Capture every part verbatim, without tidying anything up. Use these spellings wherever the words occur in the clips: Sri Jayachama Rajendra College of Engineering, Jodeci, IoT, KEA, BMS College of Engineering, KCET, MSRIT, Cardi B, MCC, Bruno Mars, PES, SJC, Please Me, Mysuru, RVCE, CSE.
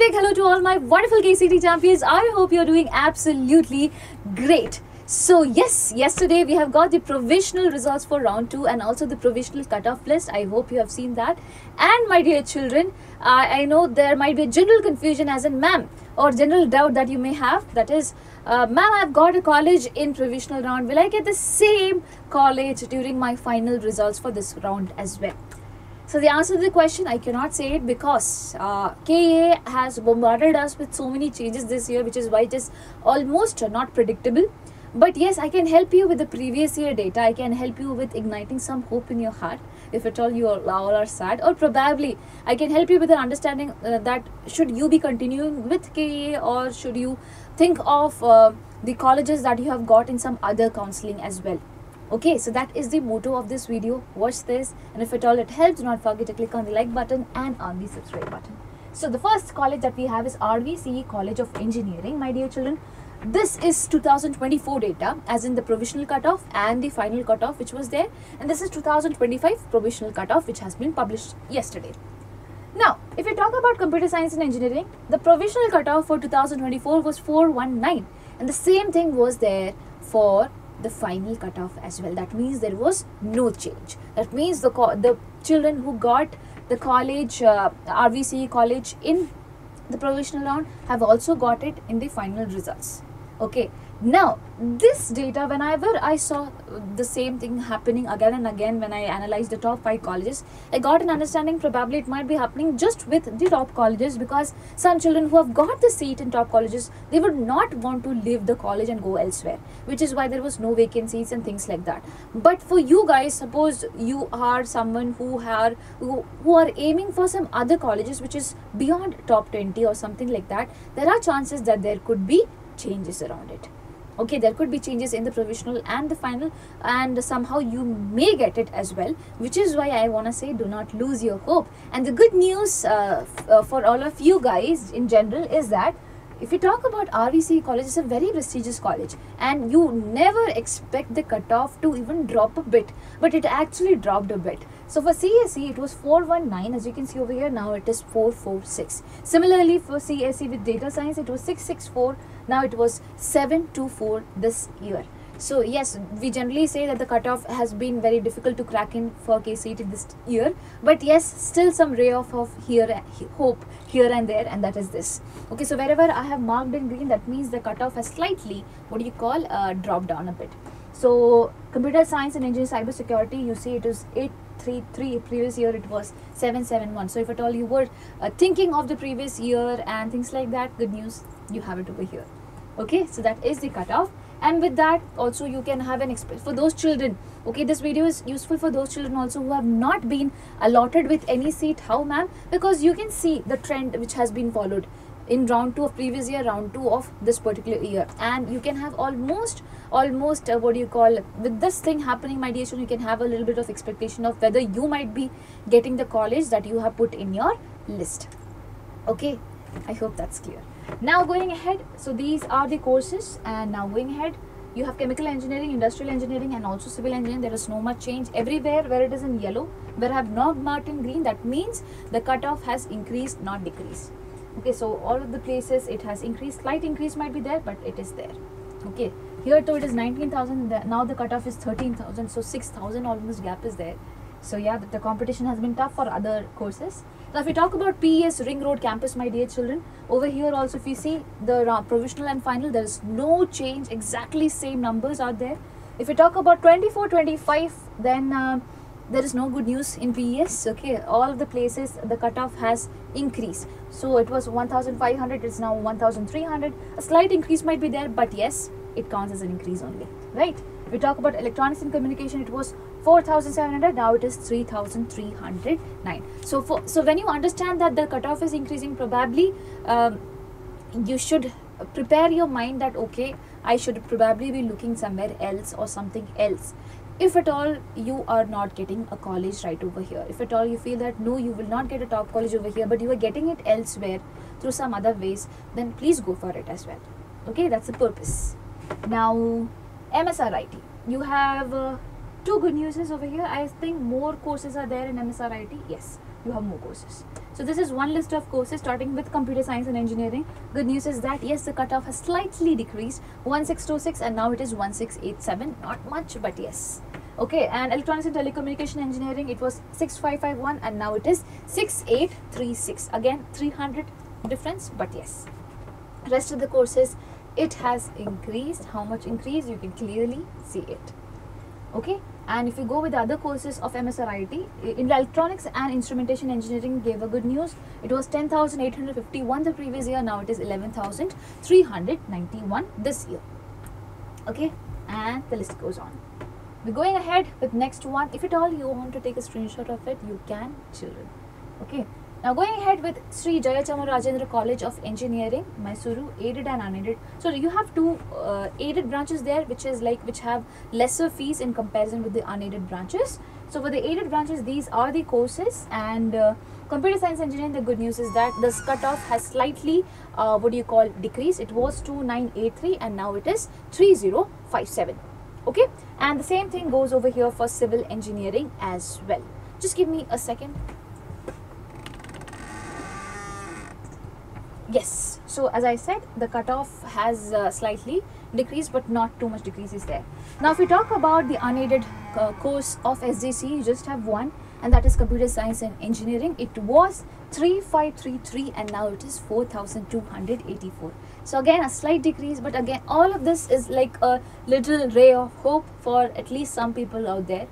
big hello to all my wonderful K C E T champions. I hope you're doing absolutely great. So yes, yesterday we have got the provisional results for round two and also the provisional cutoff list. I hope you have seen that. And my dear children, I, I know there might be general confusion as in ma'am or general doubt that you may have. That is, uh, ma'am, I've got a college in provisional round. Will I get the same college during my final results for this round as well? So the answer to the question, I cannot say it because uh, K E A has bombarded us with so many changes this year, which is why it is almost not predictable. But yes, I can help you with the previous year data. I can help you with igniting some hope in your heart, if at all you all, all are sad. Or probably, I can help you with an understanding uh, that should you be continuing with K E A or should you think of uh, the colleges that you have got in some other counselling as well. Okay, so that is the motto of this video. Watch this, and if at all it helps, do not forget to click on the like button and on the subscribe button. So the first college that we have is R V C E College of Engineering, my dear children. This is two thousand twenty-four data, as in the provisional cutoff and the final cutoff which was there, and this is two thousand twenty-five provisional cutoff which has been published yesterday. Now, if we talk about computer science and engineering, the provisional cutoff for two thousand twenty-four was four one nine, and the same thing was there for the final cutoff as well. That means there was no change. That means the the children who got the college uh, R V C E college in the provisional round have also got it in the final results. Okay, now this data, whenever I saw the same thing happening again and again when I analyzed the top five colleges, I got an understanding probably it might be happening just with the top colleges, because some children who have got the seat in top colleges, they would not want to leave the college and go elsewhere, which is why there was no vacancies and things like that. But for you guys, suppose you are someone who are who, who are aiming for some other colleges which is beyond top twenty or something like that, there are chances that there could be changes around it. Okay, there could be changes in the provisional and the final, and somehow you may get it as well, which is why I want to say do not lose your hope. And the good news uh, uh, for all of you guys in general is that if you talk about R V C E college, it's a very prestigious college and you never expect the cutoff to even drop a bit, but it actually dropped a bit. So for C S E, it was four one nine, as you can see over here, now it is four four six. Similarly, for C S E with data science, it was six six four, now it was seven two four this year. So yes, we generally say that the cutoff has been very difficult to crack in for K C E T this year. But yes, still some ray of here, hope here and there, and that is this. Okay, so wherever I have marked in green, that means the cutoff has slightly, what do you call, uh, dropped down a bit. So computer science and engineering cyber security, you see it is eight three three, previous year it was seven seven one. So if at all you were uh, thinking of the previous year and things like that, good news, you have it over here. Okay, so that is the cutoff. And with that also you can have an experience for those children. Okay, this video is useful for those children also who have not been allotted with any seat. How, ma'am? Because you can see the trend which has been followed in round two of previous year, round two of this particular year. And you can have almost, almost, uh, what do you call, with this thing happening, my dear children, you can have a little bit of expectation of whether you might be getting the college that you have put in your list. Okay, I hope that's clear. Now going ahead, so these are the courses, and now going ahead you have chemical engineering, industrial engineering, and also civil engineering. There is no much change. Everywhere where it is in yellow, where I have not marked in green, that means the cutoff has increased, not decreased. Okay, so all of the places it has increased, slight increase might be there, but it is there. Okay, here too it is nineteen thousand, now the cutoff is thirteen thousand, so six thousand almost gap is there. So yeah, the competition has been tough for other courses. Now if we talk about P E S Ring Road campus, my dear children, over here also if you see the provisional and final, there is no change, exactly same numbers are there. If we talk about twenty-four twenty-five, then uh, there is no good news in P E S. Okay, all the places the cutoff has increased. So it was one thousand five hundred, it's now one thousand three hundred. A slight increase might be there, but yes, it counts as an increase only, right? If we talk about electronics and communication, it was four thousand seven hundred, now it is three thousand three hundred nine. So for so when you understand that the cutoff is increasing, probably um, you should prepare your mind that okay, I should probably be looking somewhere else or something else. If at all you are not getting a college right over here, if at all you feel that no, you will not get a top college over here, but you are getting it elsewhere through some other ways, then please go for it as well. Okay, that's the purpose. Now M S R I T, you have uh, two good news is over here. I think more courses are there in M S R I T. Yes, you have more courses. So this is one list of courses starting with computer science and engineering. Good news is that yes, the cutoff has slightly decreased, one six two six, and now it is one six eight seven. Not much, but yes. Okay, and electronics and telecommunication engineering, it was six five five one and now it is six eight three six. Again, three hundred difference, but yes. Rest of the courses, it has increased. How much increase, you can clearly see it. Okay, and if you go with the other courses of M S R I T, in electronics and instrumentation engineering gave a good news. It was ten thousand eight hundred fifty-one the previous year, now it is eleven thousand three hundred ninety-one this year. Okay, and the list goes on. We're going ahead with next one. If at all you want to take a screenshot of it, you can, children. Okay. Now going ahead with Sri Jayachama Rajendra College of Engineering, Mysuru, aided and unaided. So you have two uh, aided branches there, which is like which have lesser fees in comparison with the unaided branches. So for the aided branches, these are the courses, and uh, computer science engineering, the good news is that this cutoff has slightly uh, what do you call decreased. It was two nine eight three and now it is three zero five seven. Okay, and the same thing goes over here for civil engineering as well. Just give me a second. Yes, so as I said, the cutoff has uh, slightly decreased, but not too much decrease is there. Now if we talk about the unaided uh, course of S J C, you just have one, and that is computer science and engineering. It was three five three three and now it is four thousand two hundred eighty-four. So again, a slight decrease, but again, all of this is like a little ray of hope for at least some people out there.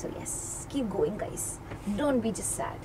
So yes, keep going guys, don't be just sad.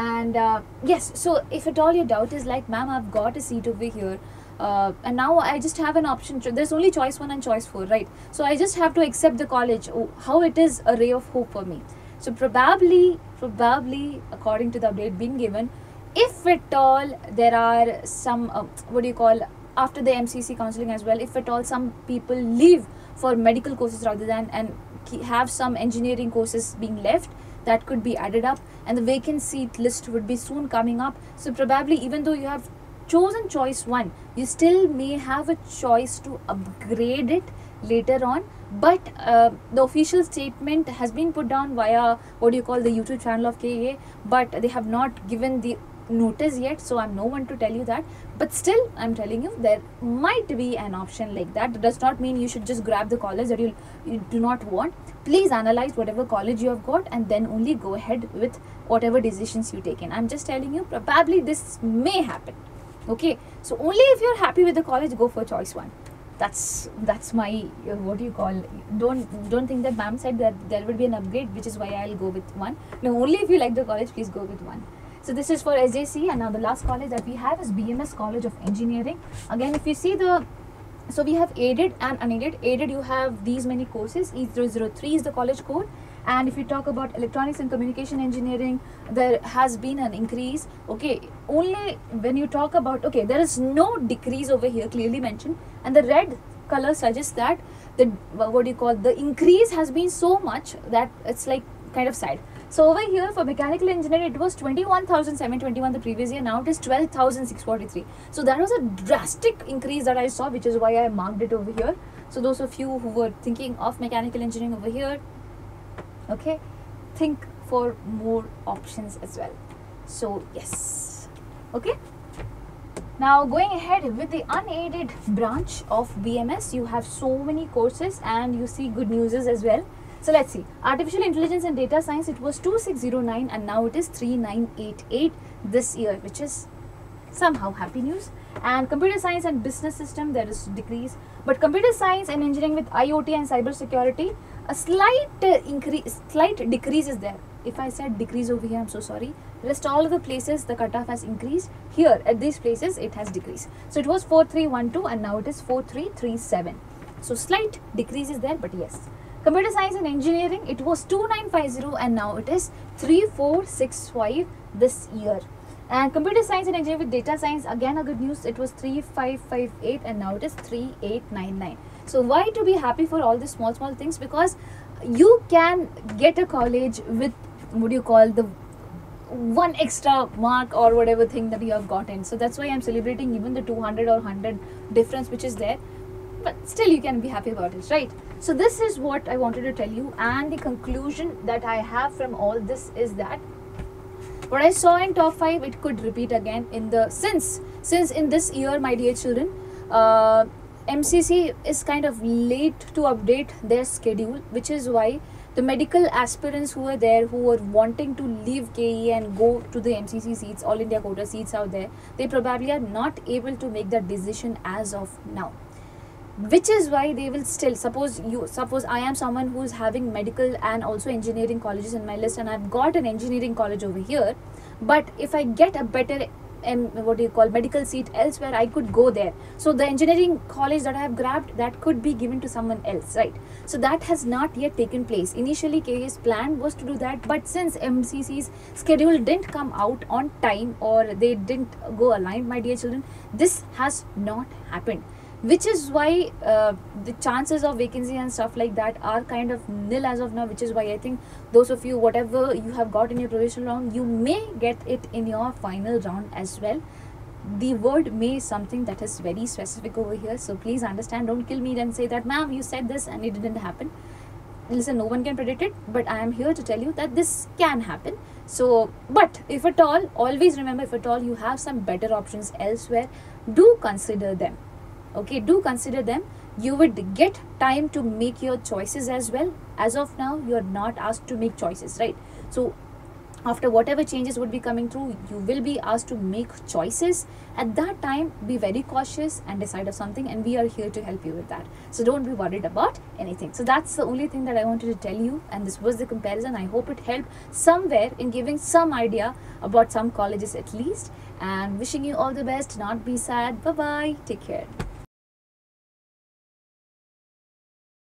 And uh, yes, so if at all your doubt is like, ma'am, I've got a seat over here, uh, and now I just have an option, there's only choice one and choice four, right? So I just have to accept the college, oh, how it is a ray of hope for me. So probably, probably according to the update being given, if at all there are some, uh, what do you call, after the M C C counseling as well, if at all some people leave for medical courses rather than, and have some engineering courses being left, that could be added up, and the vacant seat list would be soon coming up. So probably even though you have chosen choice one, you still may have a choice to upgrade it later on. But uh, the official statement has been put down via what do you call the YouTube channel of K E A, but they have not given the notice yet, so I'm no one to tell you that. But still, I'm telling you, there might be an option like that. That does not mean you should just grab the college that you, you do not want. Please analyze whatever college you have got and then only go ahead with whatever decisions you take in. I'm just telling you, probably this may happen. Okay, so only if you're happy with the college, go for choice one. That's that's my uh, what do you call, don't don't think that ma'am said that there would be an upgrade, which is why I'll go with one. No, only if you like the college, please go with one. So this is for S J C, and now the last college that we have is B M S College of Engineering. Again, if you see the, so we have aided and unaided. Aided, you have these many courses. E zero zero three is the college code. And if you talk about electronics and communication engineering, there has been an increase. Okay, only when you talk about, okay, there is no decrease over here clearly mentioned, and the red color suggests that the what do you call the increase has been so much that it's like kind of sad. So over here for mechanical engineering, it was twenty-one thousand seven hundred twenty-one the previous year, now it is twelve thousand six hundred forty-three. So that was a drastic increase that I saw, which is why I marked it over here. So those of you who were thinking of mechanical engineering over here, okay, think for more options as well. So yes, okay. Now going ahead with the unaided branch of B M S, you have so many courses and you see good news as well. So let's see, artificial intelligence and data science, it was two six zero nine and now it is three nine eight eight this year, which is somehow happy news. And computer science and business system, there is decrease, but computer science and engineering with I O T and cyber security, a slight increase, slight decrease is there. If I said decrease over here, I'm so sorry. Rest all of the places the cutoff has increased. Here at these places it has decreased. So it was four three one two and now it is four three three seven. So slight decrease is there, but yes. Computer science and engineering, it was two nine five zero and now it is three four six five this year. And computer science and engineering with data science, again a good news, it was three five five eight and now it is three eight nine nine. So why to be happy for all these small small things? Because you can get a college with what do you call the one extra mark or whatever thing that you have gotten. So that's why I'm celebrating even the two hundred or one hundred difference which is there. But still you can be happy about it, right? So this is what I wanted to tell you, and the conclusion that I have from all this is that what I saw in top five, it could repeat again in the since since in this year, my dear children, uh, M C C is kind of late to update their schedule, which is why the medical aspirants who are there, who are wanting to leave K E A and go to the M C C seats, all India quota seats out there, they probably are not able to make that decision as of now. Which is why they will still, suppose you suppose I am someone who is having medical and also engineering colleges in my list, and I've got an engineering college over here, but if I get a better and what do you call medical seat elsewhere, I could go there. So the engineering college that I have grabbed, that could be given to someone else, right? So that has not yet taken place. Initially K E A's plan was to do that, but since M C C's schedule didn't come out on time or they didn't go aligned, my dear children, this has not happened, which is why uh, the chances of vacancy and stuff like that are kind of nil as of now, which is why I think those of you, whatever you have got in your provisional round, you may get it in your final round as well. The word may is something that is very specific over here, so please understand, don't kill me and say that, ma'am, you said this and it didn't happen. Listen, no one can predict it, but I am here to tell you that this can happen. So, but if at all, always remember, if at all you have some better options elsewhere, do consider them. Okay, do consider them. You would get time to make your choices as well. As of now, you are not asked to make choices, right? So after whatever changes would be coming through, you will be asked to make choices. At that time, be very cautious and decide of something, and we are here to help you with that. So don't be worried about anything. So that's the only thing that I wanted to tell you, and this was the comparison. I hope it helped somewhere in giving some idea about some colleges at least, and wishing you all the best. Not be sad. Bye bye. Take care.